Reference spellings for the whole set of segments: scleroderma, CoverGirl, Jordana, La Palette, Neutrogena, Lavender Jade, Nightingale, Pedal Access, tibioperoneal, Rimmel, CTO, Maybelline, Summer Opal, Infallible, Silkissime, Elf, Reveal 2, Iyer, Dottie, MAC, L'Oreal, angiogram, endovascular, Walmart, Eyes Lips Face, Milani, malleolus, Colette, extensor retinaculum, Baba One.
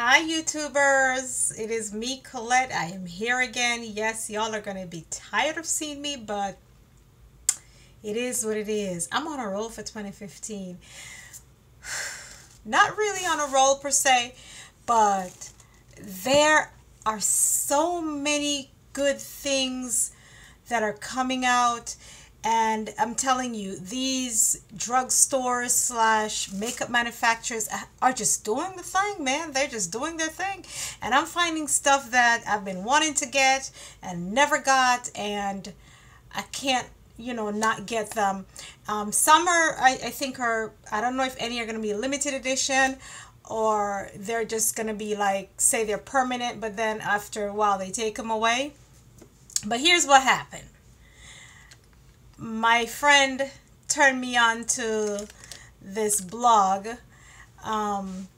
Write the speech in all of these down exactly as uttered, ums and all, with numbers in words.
Hi YouTubers, it is me, Colette. I am here again. Yes, y'all are gonna be tired of seeing me, but it is what it is. I'm on a roll for twenty fifteen. Not really on a roll per se, but there are so many good things that are coming out, and I'm telling you, these drugstores slash makeup manufacturers are just doing the thing, man. They're just doing their thing, and I'm finding stuff that I've been wanting to get and never got, and I can't, you know, not get them. Um, Summer, I, I think her, I don't know if any are going to be limited edition, or they're just going to be like, say they're permanent, but then after a while they take them away. But here's what happened. My friend turned me on to this blog, um,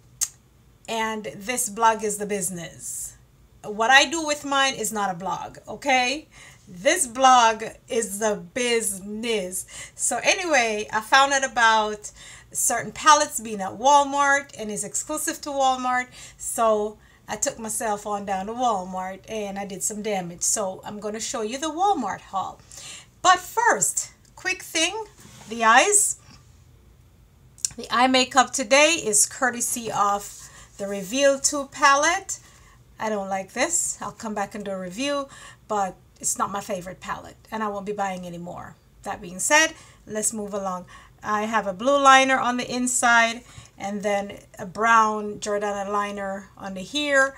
and this blog is the business. What I do with mine is not a blog, okay? This blog is the business. So anyway, I found out about certain palettes being at Walmart and is exclusive to Walmart. So I took myself on down to Walmart and I did some damage. So I'm going to show you the Walmart haul. But first, quick thing, the eyes. The eye makeup today is courtesy of the Reveal two palette. I don't like this. I'll come back and do a review, but it's not my favorite palette, and I won't be buying any more. That being said, let's move along. I have a blue liner on the inside, and then a brown Jordana liner on the here,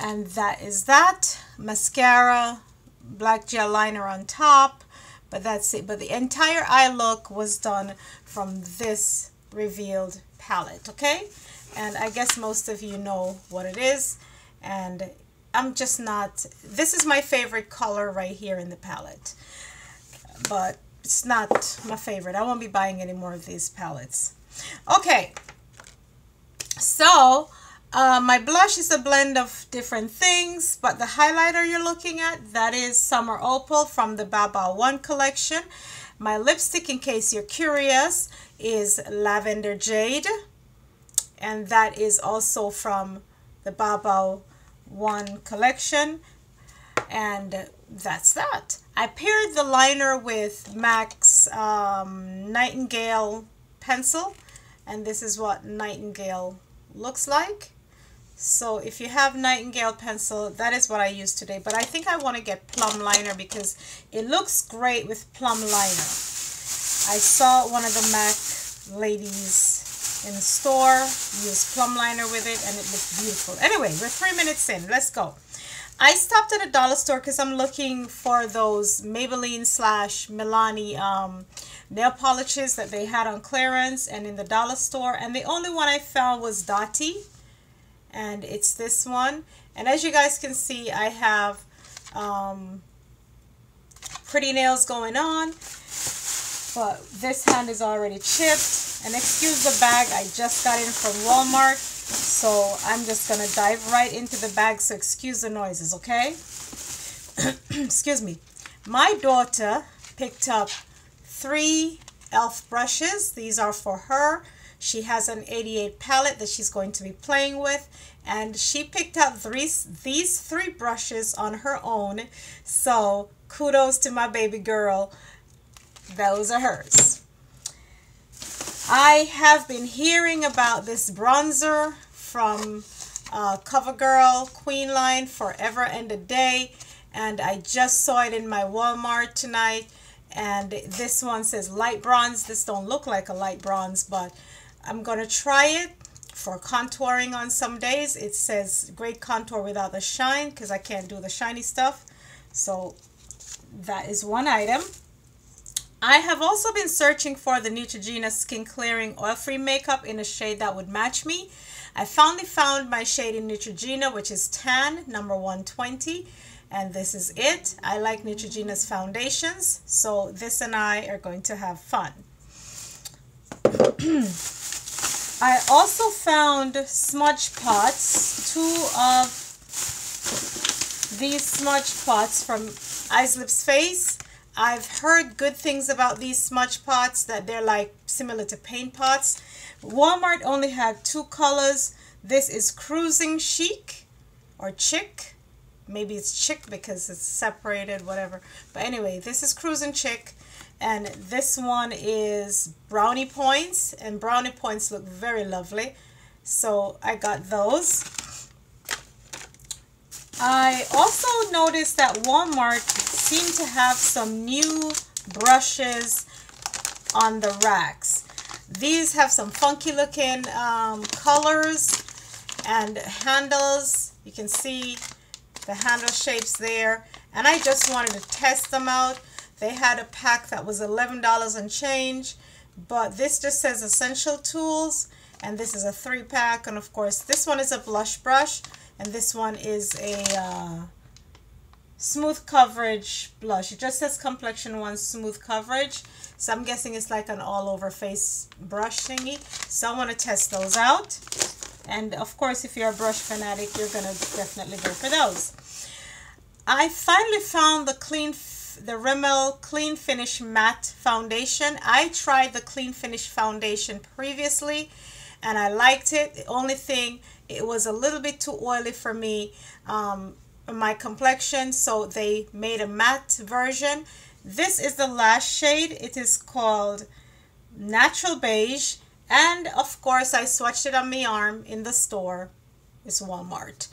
and that is that. Mascara, black gel liner on top. But that's it. But the entire eye look was done from this Revealed palette, okay? And I guess most of you know what it is. And I'm just not... This is my favorite color right here in the palette. But it's not my favorite. I won't be buying any more of these palettes. Okay. So... Uh, my blush is a blend of different things, but the highlighter you're looking at, that is Summer Opal from the Baba One collection. My lipstick, in case you're curious, is Lavender Jade, and that is also from the Baba One collection, and that's that. I paired the liner with M A C's um, Nightingale pencil, and this is what Nightingale looks like. So if you have Nightingale pencil, that is what I use today. But I think I want to get plum liner because it looks great with plum liner. I saw one of the M A C ladies in the store use plum liner with it, and it looked beautiful. Anyway, we're three minutes in. Let's go. I stopped at a dollar store because I'm looking for those Maybelline slash Milani um, nail polishes that they had on clearance and in the dollar store. And the only one I found was Dottie. And it's this one. And as you guys can see, I have um, pretty nails going on. But this hand is already chipped. And excuse the bag, I just got in from Walmart. So I'm just going to dive right into the bag. So excuse the noises, okay? Excuse me. My daughter picked up three Elf brushes. These are for her. She has an eighty-eight palette that she's going to be playing with, and she picked up three, these three brushes on her own. So kudos to my baby girl. Those are hers. I have been hearing about this bronzer from uh, CoverGirl Queen line forever and a day, and I just saw it in my Walmart tonight. And this one says light bronze. This don't look like a light bronze, but I'm gonna try it for contouring on some days. It says great contour without the shine, because I can't do the shiny stuff. So that is one item. I have also been searching for the Neutrogena Skin Clearing Oil-Free Makeup in a shade that would match me. I finally found my shade in Neutrogena, which is tan, number one twenty. And this is it. I like Neutrogena's foundations, so this and I are going to have fun. I also found smudge pots, two of these smudge pots from Eyes Lips Face. I've heard good things about these smudge pots, that they're like similar to paint pots, Walmart only had two colors. This is Cruising Chic or Chic. Maybe it's Chic because it's separated, whatever. But anyway, this is Cruising Chic. And this one is Brownie Points. And Brownie Points look very lovely. So I got those. I also noticed that Walmart seemed to have some new brushes on the racks. These have some funky looking um, colors and handles. You can see the handle shapes there. And I just wanted to test them out. They had a pack that was eleven dollars and change, but this just says Essential Tools, and this is a three pack. And of course, this one is a blush brush, and this one is a uh, smooth coverage blush. It just says Complexion One Smooth Coverage. So I'm guessing it's like an all over face brush thingy. So I want to test those out. And of course, if you're a brush fanatic, you're going to definitely go for those. I finally found the clean The Rimmel Clean Finish Matte Foundation. I tried the Clean Finish Foundation previously and I liked it. The only thing, it was a little bit too oily for me, um, my complexion, so they made a matte version. This is the last shade. It is called Natural Beige, and of course I swatched it on my arm in the store. It's Walmart.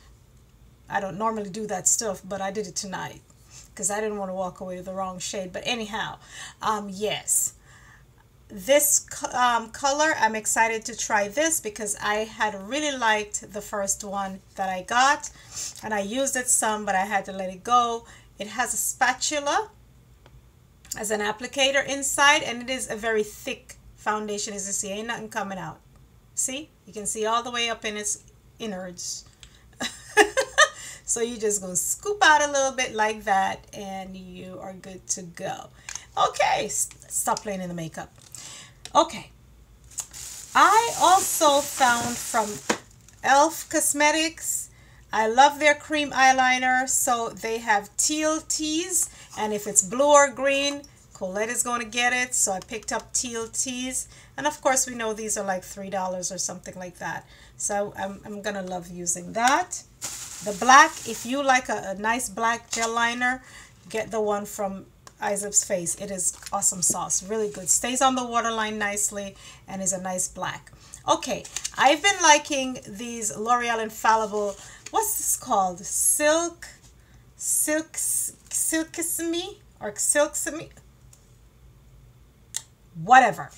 I don't normally do that stuff, but I did it tonight, because I didn't want to walk away with the wrong shade. But anyhow, um, yes, this um, color, I'm excited to try this because I had really liked the first one that I got, and I used it some, but I had to let it go. It has a spatula as an applicator inside, and it is a very thick foundation. As you see, ain't nothing coming out. See, you can see all the way up in its innards. So you're just going to scoop out a little bit like that and you are good to go. Okay, stop playing in the makeup. Okay, I also found from Elf Cosmetics, I love their cream eyeliner. So they have teal teas, and if it's blue or green, Colette is going to get it. So I picked up teal teas, and of course we know these are like three dollars or something like that. So I'm, I'm going to love using that. The black, if you like a, a nice black gel liner, get the one from Eyes Lips Face. It is awesome sauce, really good. Stays on the waterline nicely and is a nice black. Okay, I've been liking these L'Oreal Infallible, what's this called? Silk, Silk, Silkissime or Silkissime, whatever.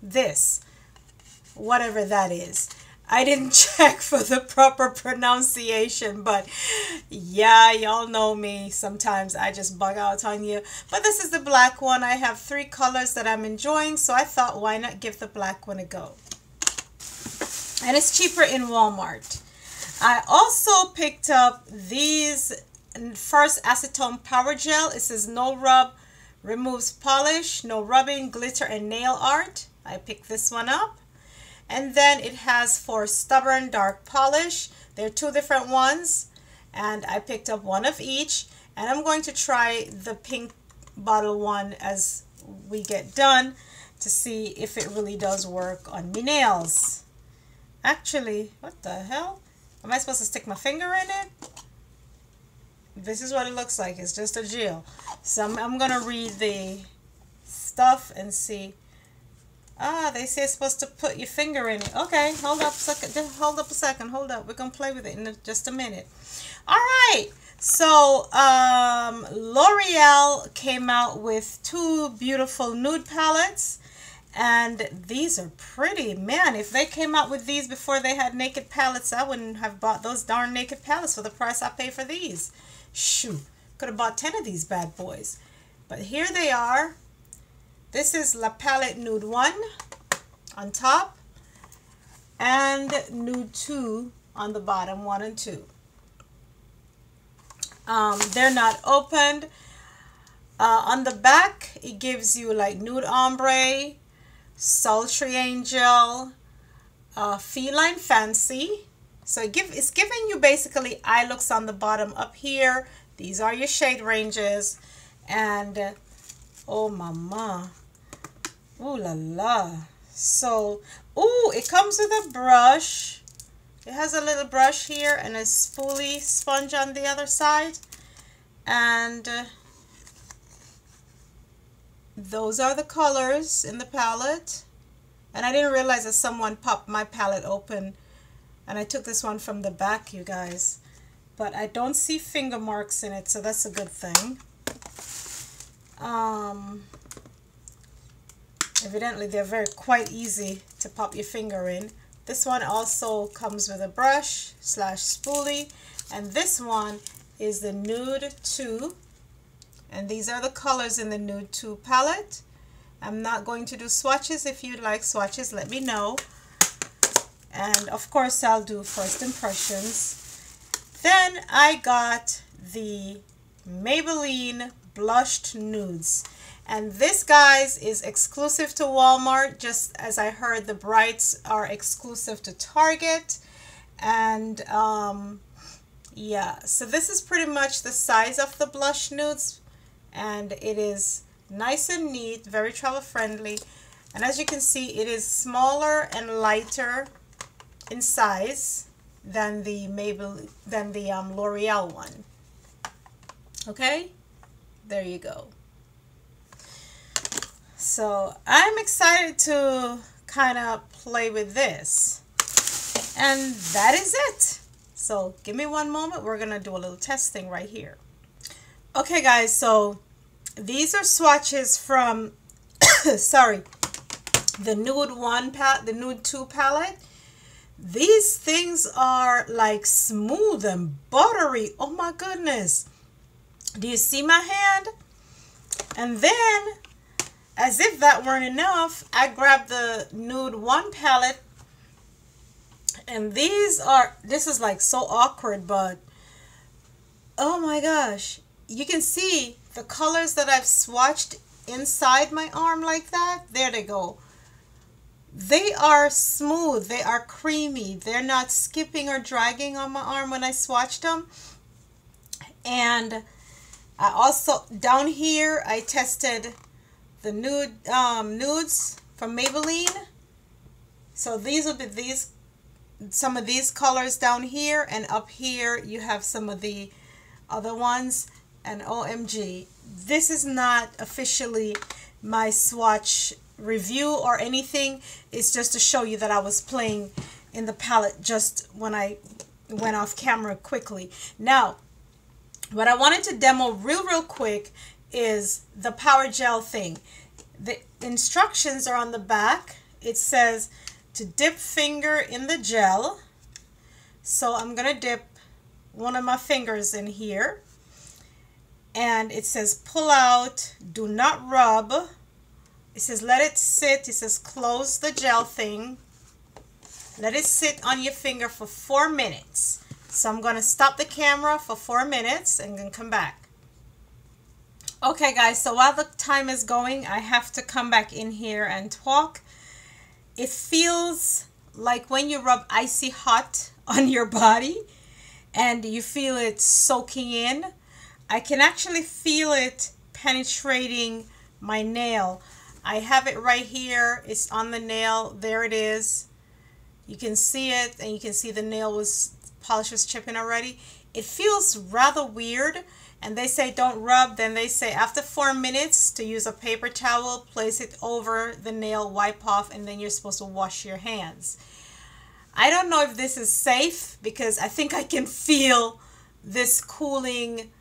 This, whatever that is. I didn't check for the proper pronunciation, but yeah, y'all know me. Sometimes I just bug out on you. But this is the black one. I have three colors that I'm enjoying, so I thought, why not give the black one a go? And it's cheaper in Walmart. I also picked up these First Acetone Power Gel. It says no rub, removes polish, no rubbing, glitter, and nail art. I picked this one up. And then it has for stubborn dark polish. There are two different ones, and I picked up one of each, and I'm going to try the pink bottle one as we get done to see if it really does work on me nails. Actually, what the hell? Am I supposed to stick my finger in it? This is what it looks like. It's just a gel. So I'm, I'm gonna read the stuff and see. Ah, they say it's supposed to put your finger in it. Okay, hold up a second. Just hold up a second. Hold up. We're going to play with it in just a minute. All right. So, um, L'Oreal came out with two beautiful nude palettes. And these are pretty. Man, if they came out with these before they had naked palettes, I wouldn't have bought those darn naked palettes for the price I paid for these. Shoot. Could have bought ten of these bad boys. But here they are. This is La Palette Nude one on top and Nude two on the bottom, one and two. Um, they're not opened. Uh, on the back, it gives you like Nude Ombre, Sultry Angel, uh, Feline Fancy. So it give, it's giving you basically eye looks on the bottom up here. These are your shade ranges. And oh, mama. Ooh la la, So, ooh, it comes with a brush. It has a little brush here and a spoolie sponge on the other side. And uh, those are the colors in the palette. And I didn't realize that someone popped my palette open. And I took this one from the back, you guys. But I don't see finger marks in it, so that's a good thing. Um, evidently, they're very quite easy to pop your finger in. This one also comes with a brush slash spoolie. And this one is the Nude two. And these are the colors in the Nude two palette. I'm not going to do swatches. If you'd like swatches, let me know. And of course, I'll do first impressions. Then I got the Maybelline Blushed Nudes. And this, guys, is exclusive to Walmart, just as I heard the brights are exclusive to Target. And um, yeah, so this is pretty much the size of the Blush Nudes. And it is nice and neat, very travel friendly. And as you can see, it is smaller and lighter in size than the Maybelline, than the um, L'Oreal one. Okay, there you go. So I'm excited to kind of play with this. And that is it. So give me one moment. We're going to do a little testing right here. Okay, guys, so these are swatches from, sorry, the Nude one palette, the Nude two palette. These things are like smooth and buttery. Oh my goodness. Do you see my hand? And then, as if that weren't enough, I grabbed the Nude one palette. And these are, this is like so awkward, but oh my gosh. You can see the colors that I've swatched inside my arm like that. There they go. They are smooth, they are creamy, they're not skipping or dragging on my arm when I swatched them. And I also, down here, I tested the nude um, nudes from Maybelline. So these will be these, some of these colors down here, and up here you have some of the other ones. And O M G, this is not officially my swatch review or anything. It's just to show you that I was playing in the palette just when I went off camera quickly. Now, what I wanted to demo real real quick is the power gel thing. The instructions are on the back. It says to dip finger in the gel, so I'm gonna dip one of my fingers in here, and it says pull out, do not rub. It says let it sit. It says close the gel thing. Let it sit on your finger for four minutes. So I'm going to stop the camera for four minutes and then come back. Okay, guys, so while the time is going, I have to come back in here and talk. It feels like when you rub icy hot on your body and you feel it soaking in. I can actually feel it penetrating my nail. I have it right here. It's on the nail. There it is. You can see it, and you can see the nail was polish was chipping already. It feels rather weird, and they say don't rub. Then they say after four minutes to use a paper towel, place it over the nail, wipe off, and then you're supposed to wash your hands. I don't know if this is safe, because I think I can feel this cooling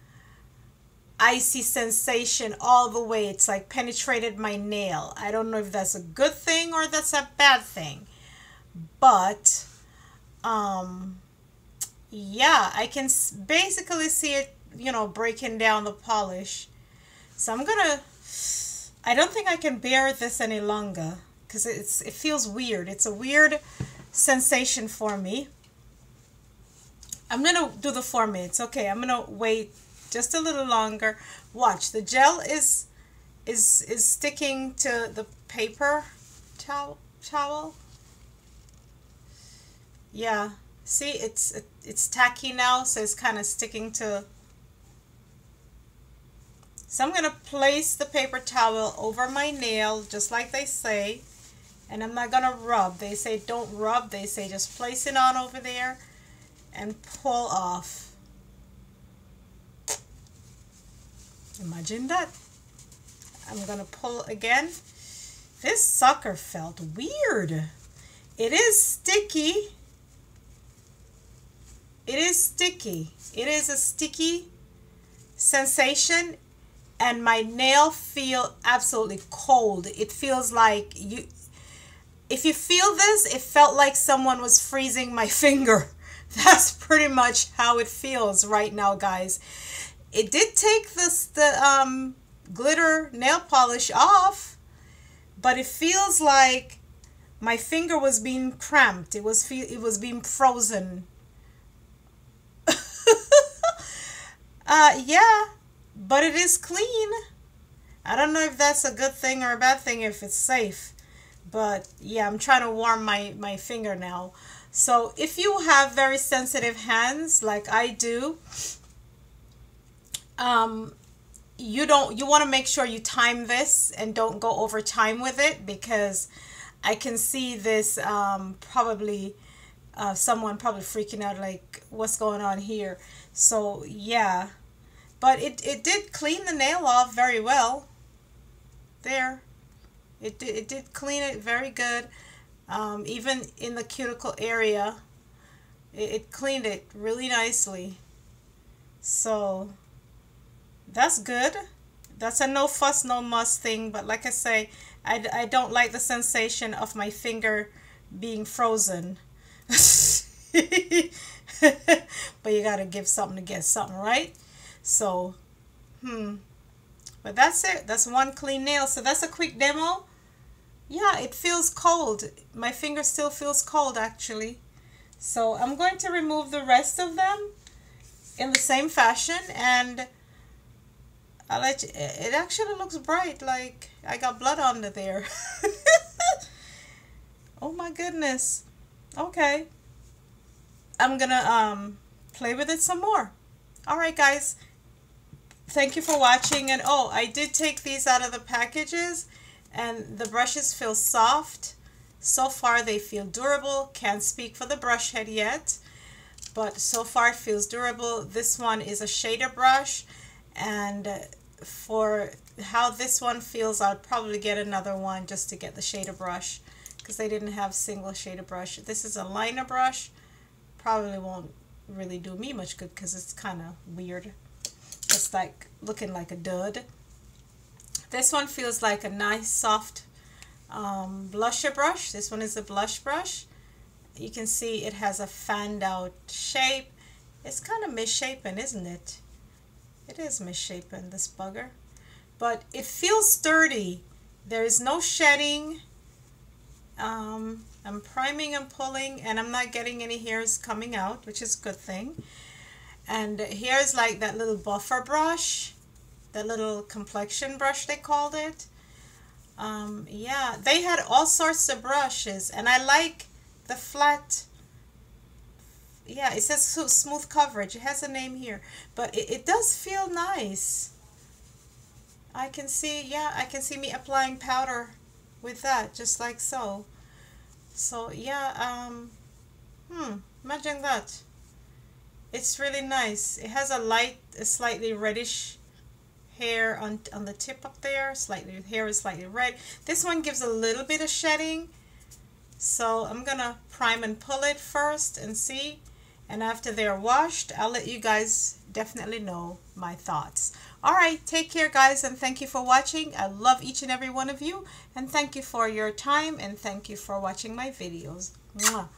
icy sensation all the way. It's like penetrated my nail. I don't know if that's a good thing or that's a bad thing, but um yeah, I can basically see it, you know, breaking down the polish. So I'm gonna, I don't think I can bear this any longer, because it's it feels weird. It's a weird sensation for me. I'm gonna do the four minutes. Okay, I'm gonna wait just a little longer. Watch, the gel is is is sticking to the paper towel towel. Yeah, see, it's it, it's tacky now, so it's kind of sticking to. So I'm gonna place the paper towel over my nail, just like they say, And I'm not gonna rub. They say don't rub. They say just place it on over there and pull off. Imagine that. I'm gonna pull again. This sucker felt weird. It is sticky. It is sticky. It is a sticky sensation. And my nail feel absolutely cold. It feels like you, if you feel this, it felt like someone was freezing my finger. That's pretty much how it feels right now, guys. It did take this, the um, glitter nail polish off, but it feels like my finger was being cramped. It was, it was being frozen. uh, yeah, but it is clean. I don't know if that's a good thing or a bad thing, if it's safe. But yeah, I'm trying to warm my, my finger now. So if you have very sensitive hands like I do, um, you don't, you want to make sure you time this and don't go over time with it, because I can see this um, probably uh, someone probably freaking out like, what's going on here? So yeah, but it, it did clean the nail off very well there. It did, it did clean it very good. Um, even in the cuticle area, it, it cleaned it really nicely. So that's good. That's a no fuss, no muss thing. But like I say, I, I don't like the sensation of my finger being frozen. But you got to give something to get something, right? So, hmm. But that's it. That's one clean nail. So that's a quick demo. Yeah, it feels cold. My finger still feels cold, actually. So I'm going to remove the rest of them in the same fashion, and I'll let you, it actually looks bright, like I got blood under there. Oh my goodness. Okay. I'm gonna um, play with it some more. Alright, guys. Thank you for watching. And oh, I did take these out of the packages, and the brushes feel soft. So far they feel durable. Can't speak for the brush head yet, but so far it feels durable. This one is a shader brush, and for how this one feels, I'll probably get another one just to get the shader brush, because they didn't have single shader brush. This is a liner brush. Probably won't really do me much good because it's kind of weird. It's like looking like a dud. This one feels like a nice soft um, blusher brush. This one is a blush brush. You can see it has a fanned out shape. It's kind of misshapen, isn't it? It is misshapen, this bugger. But it feels sturdy. There is no shedding. Um, I'm priming and pulling, and I'm not getting any hairs coming out, which is a good thing. And here's like that little buffer brush, that little complexion brush they called it. Um, yeah, they had all sorts of brushes, and I like the flat. Yeah, it says smooth coverage. It has a name here, but it, it does feel nice. I can see, yeah, I can see me applying powder with that, just like so. So yeah, um, hmm, imagine that. It's really nice. It has a light, a slightly reddish hair on, on the tip up there. Slightly, hair is slightly red. This one gives a little bit of shedding. So I'm gonna prime and pull it first and see. And after they're washed, I'll let you guys definitely know my thoughts. All right, take care, guys, and thank you for watching. I love each and every one of you, and thank you for your time, and thank you for watching my videos. Mwah.